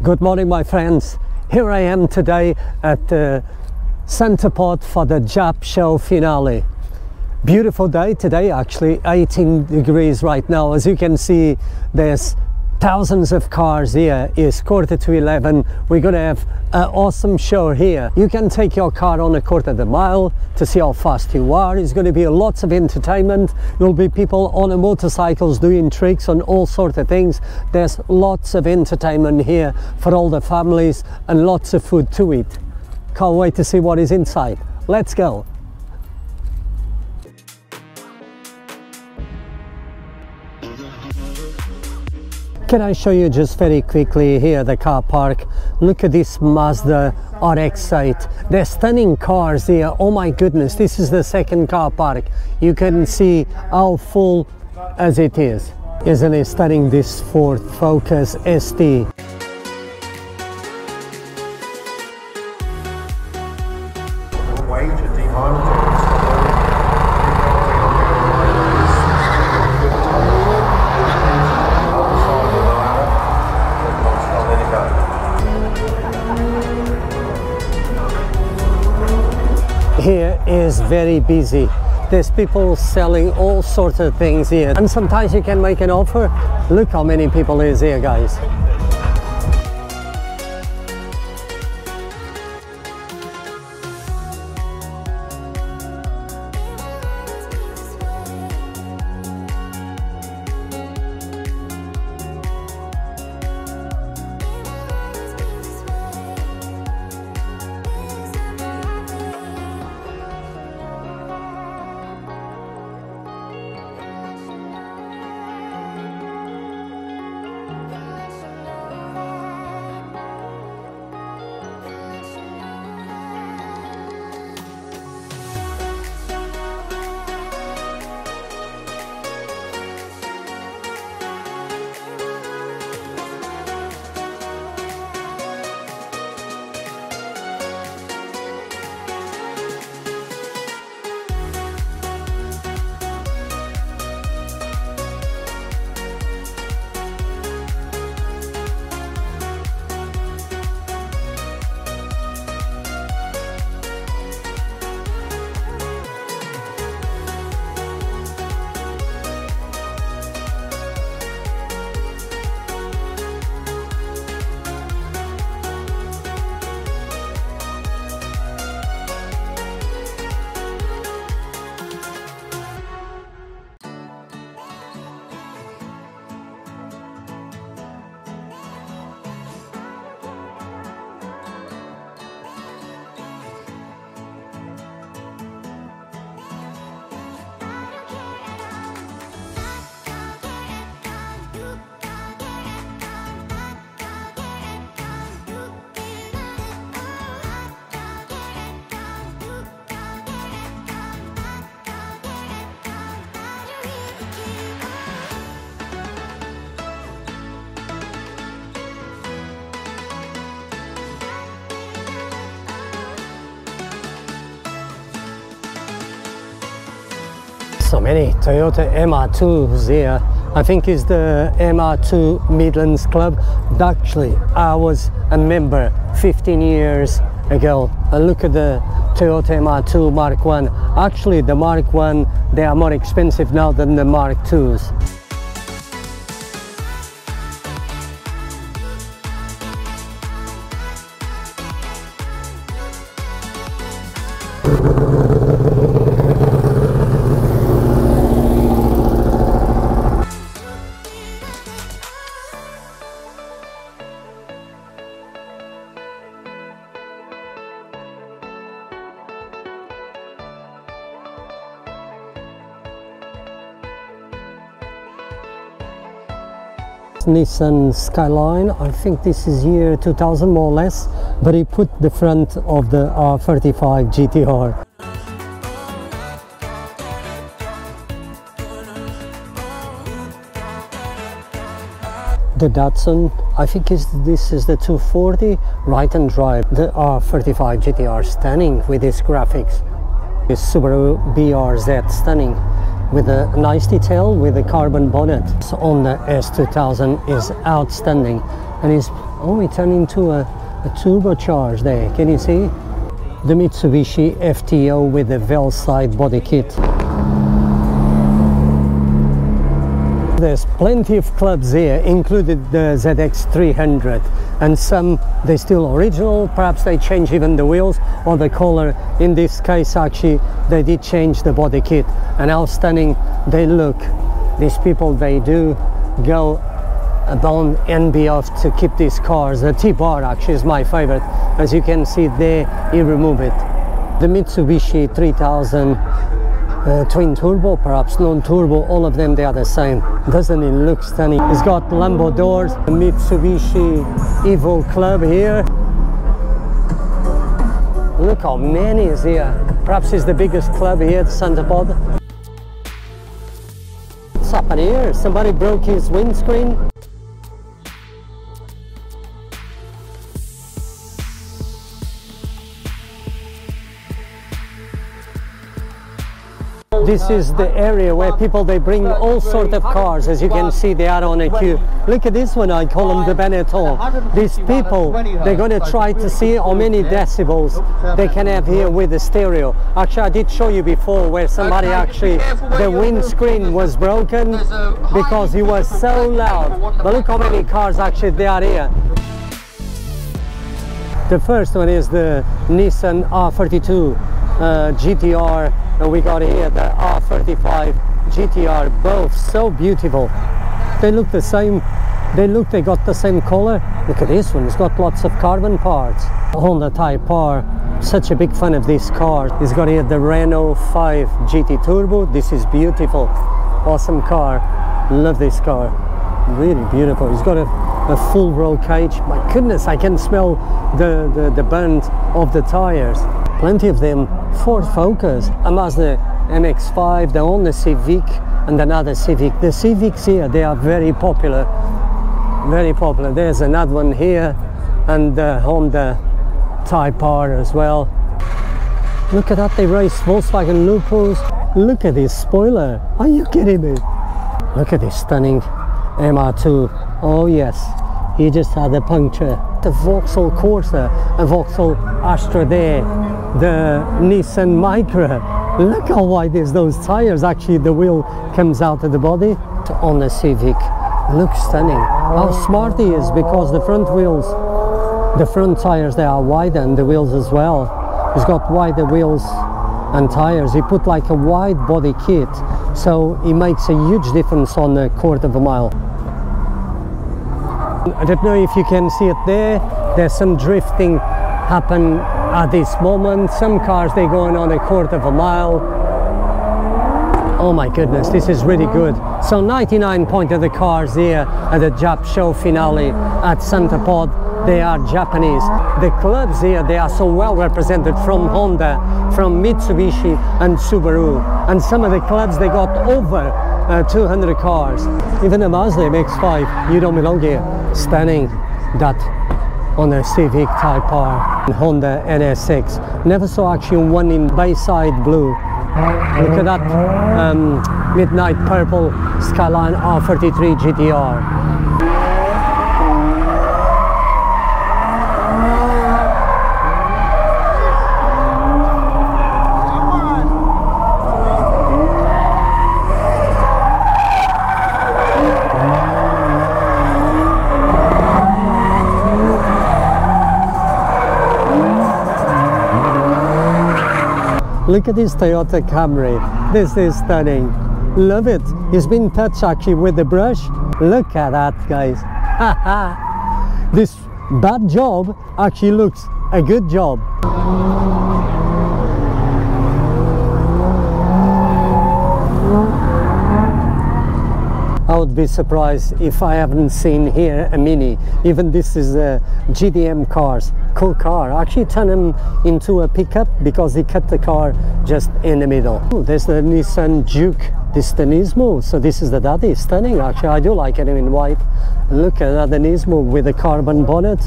Good morning, my friends. Here I am today at the Santa Pod for the Jap Show finale. Beautiful day today, actually 18 degrees right now. As you can see, there's thousands of cars here. It's 11:15. We're gonna have an awesome show here. You can take your car on a 1/4 mile to see how fast you are. It's going to be lots of entertainment. There'll be people on motorcycles doing tricks and all sorts of things. There's lots of entertainment here for all the families and lots of food to eat. Can't wait to see what is inside. Let's go. Can I show you just very quickly here the car park? Look at this Mazda RX 8. They're stunning cars here. Oh my goodness, this is the second car park. You can see how full as it is. Isn't it stunning, this Ford Focus ST? Here is very busy. There's people selling all sorts of things here, and sometimes you can make an offer. Look how many people is here, guys. So many Toyota MR2s here. I think it's the MR2 Midlands Club. Actually, I was a member 15 years ago. And look at the Toyota MR2 Mark 1. Actually, the Mark 1, they are more expensive now than the Mark 2s. Nissan Skyline, I think this is year 2000 more or less, but he put the front of the R35 GT-R. The Datsun, I think this is the 240 right and drive. The R35 GT-R stunning with its graphics. The Subaru BRZ stunning, with a nice detail with a carbon bonnet. So on the S2000 is outstanding, and it's Oh, it turned into a turbocharged there, can you see? The Mitsubishi FTO with the Velside body kit. There's plenty of clubs here, included the ZX300, and some they're still original, perhaps they change even the wheels or the color. In this case actually they did change the body kit, and how stunning they look. These people, they do go abound and beyond to keep these cars. The T-Bar actually is my favorite, as you can see there, you remove it. The Mitsubishi 3000 twin turbo, perhaps non-turbo, all of them they are the same. Doesn't it look stunning? It's got Lambo doors. The Mitsubishi Evo Club here. Look how many is here. Perhaps it's the biggest club here at Santa Pod. What's happened here? Somebody broke his windscreen. This is the area where people, they bring all sorts of cars. As you can see, they are on a queue. Look at this one, I call them the Benetton. These people, they're going to try to see how many decibels they can have here with the stereo. Actually, I did show you before where somebody actually, the windscreen was broken because he was so loud. But look how many cars actually they are here. The first one is the Nissan R32 GT-R. And we got here the R35 GT-R, both so beautiful. They look the same, they got the same color. Look at this one, it's got lots of carbon parts. Honda Type R, such a big fan of this car. It's got here the Renault 5 GT Turbo. This is beautiful, awesome car. Love this car, really beautiful. It's got a full roll cage. My goodness, I can smell the burnt of the tires. Plenty of them. Ford Focus, a Mazda MX-5, the Honda Civic, and another Civic. The Civics here, they are very popular, very popular. There's another one here, and the Honda Type R as well. Look at that, they race Volkswagen Lupos. Look at this spoiler, are you kidding me? Look at this stunning MR2, oh yes, you just had a puncture. The Vauxhall Corsa, a Vauxhall Astra there, the Nissan Micra. Look how wide is those tires. Actually the wheel comes out of the body. On the Civic, looks stunning. How smart he is, because the front wheels, the front tires, they are wider, and the wheels as well. He's got wider wheels and tires. He put like a wide body kit, so it makes a huge difference on a 1/4 mile. I don't know if you can see it there. There's some drifting happen at this moment. Some cars, they're going on a 1/4 mile. Oh my goodness, this is really good. So 99% of the cars here at the Jap Show finale at Santa Pod, they are Japanese. The clubs here, they are so well represented, from Honda, from Mitsubishi and Subaru. And some of the clubs, they got over 200 cars. Even a Mazda MX-5, you don't belong here. Stunning, that on a Civic Type R and Honda NSX. Never saw actually one in Bayside blue. Look at that midnight purple Skyline R33 GT-R. Look at this Toyota Camry, this is stunning, love it. It's been touched actually with the brush. Look at that, guys. This bad job actually looks a good job. I would be surprised if I haven't seen here a Mini. Even this is a JDM cars. Cool car. Actually turned him into a pickup because he cut the car just in the middle. Ooh, there's the Nissan Juke. This is the Nismo. So this is the daddy. Stunning actually. I do like it in white. Look at that, the Nismo with the carbon bonnet.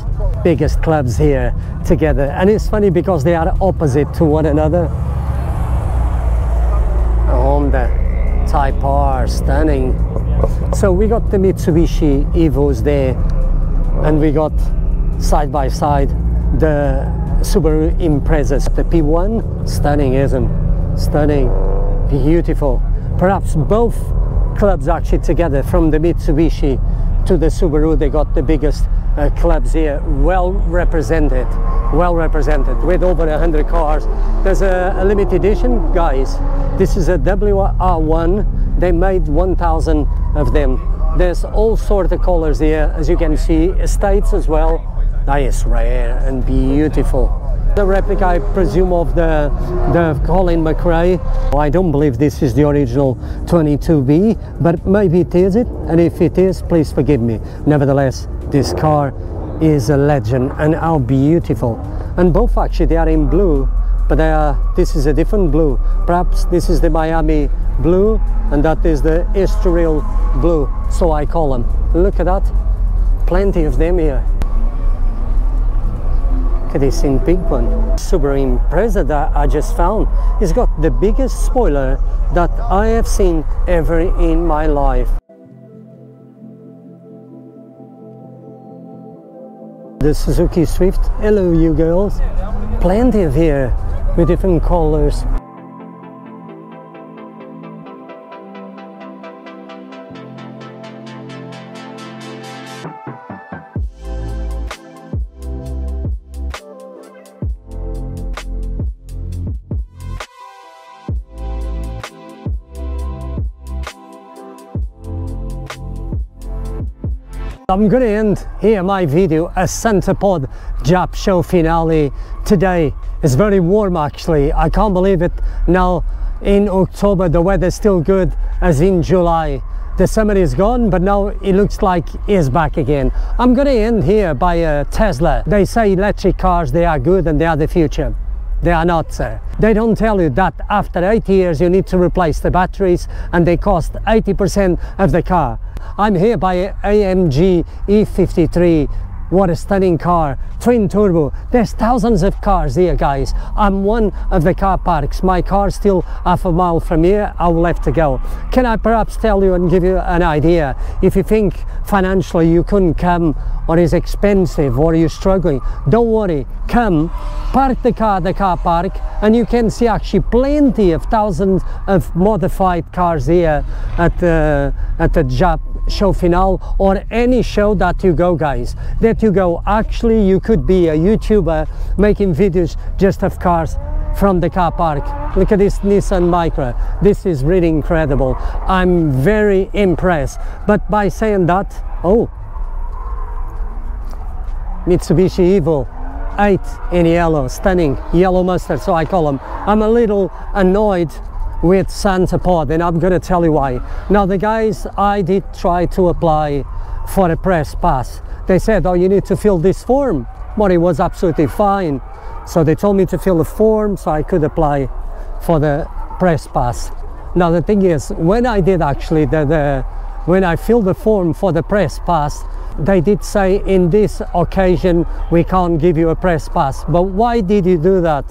Biggest clubs here together. And it's funny because they are opposite to one another. A Honda Type R. Stunning. So we got the Mitsubishi Evos there, and we got side by side the Subaru Impreza, the P1. Stunning, isn't it? Stunning, beautiful. Perhaps both clubs actually together, from the Mitsubishi to the Subaru, they got the biggest clubs here, well represented with over 100 cars. There's a limited edition, guys. This is a WR1. They made 1,000 of them. There's all sorts of colors here, as you can see, estates as well. That is rare and beautiful. The replica, I presume, of the Colin McRae. I don't believe this is the original 22B, but maybe it is it, and if it is, please forgive me. Nevertheless, this car is a legend, and how beautiful. And both actually, they are in blue, but they are, this is a different blue. Perhaps this is the Miami blue, and that is the Estoril blue, so I call them. Look at that, plenty of them here. Look at this in pink one. Subaru Impreza that I just found, it's got the biggest spoiler that I have seen ever in my life. The Suzuki Swift, hello you girls, plenty of here with different colors. I'm gonna end here my video, a Santa Pod Jap Show finale today. It's very warm actually, I can't believe it. Now in October the weather's still good as in July. The summer is gone, but now it looks like it's back again. I'm gonna end here by a Tesla. They say electric cars, they are good and they are the future. They are not, sir. They don't tell you that after 8 years you need to replace the batteries and they cost 80% of the car. I'm here by AMG E53. What a stunning car, twin turbo. There's thousands of cars here, guys. I'm one of the car parks. My car's still half a mile from here. I will have to go. Can I perhaps tell you and give you an idea? If you think financially you couldn't come, or it's expensive, or you're struggling, don't worry, come, park the car at the car park, and you can see actually plenty of thousands of modified cars here at the Jap Show finale, or any show that you go, guys. That you go, actually you could be a YouTuber making videos just of cars from the car park. Look at this Nissan Micra, this is really incredible. I'm very impressed. But by saying that, oh, Mitsubishi Evo 8 in yellow, stunning, yellow mustard, so I call them. I'm a little annoyed with Santa Pod, and I'm gonna tell you why. Now the guys, I did try to apply for a press pass. They said, oh, you need to fill this form. Well, it was absolutely fine. So they told me to fill a form so I could apply for the press pass. Now the thing is, when I did actually, when I filled the form for the press pass, they did say, in this occasion we can't give you a press pass. But why did you do that?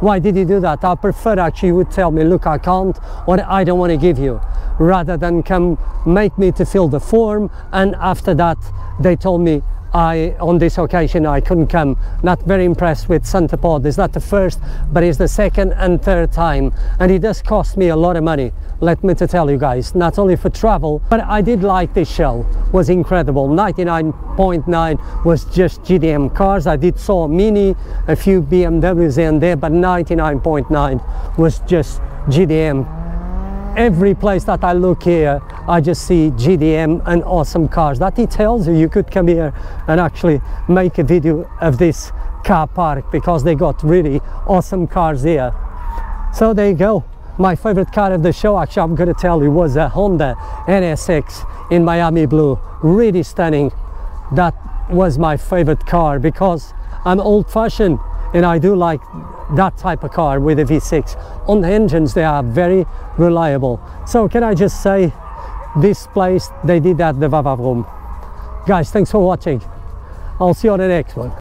Why did you do that? I prefer actually you would tell me, look, I can't, or I don't want to give you, rather than come make me to fill the form, and after that they told me on this occasion I couldn't come. Not very impressed with Santa Pod. It's not the first, but it's the second and third time, and it does cost me a lot of money, let me to tell you guys, not only for travel. But I did like this show, was incredible. 99.9 was just JDM cars. I did saw Mini, a few BMWs in there, but 99.9 was just JDM. Every place that I look here, I just see JDM and awesome cars. That it tells you, you could come here and actually make a video of this car park, because they got really awesome cars here. So there you go. My favorite car of the show, actually, I'm going to tell you, was a Honda NSX in Miami blue. Really stunning. That was my favorite car, because I'm old-fashioned and I do like that type of car with a V6. On the engines, they are very reliable. So can I just say, this place, they did that, the Vava Room. Guys, thanks for watching. I'll see you on the next one.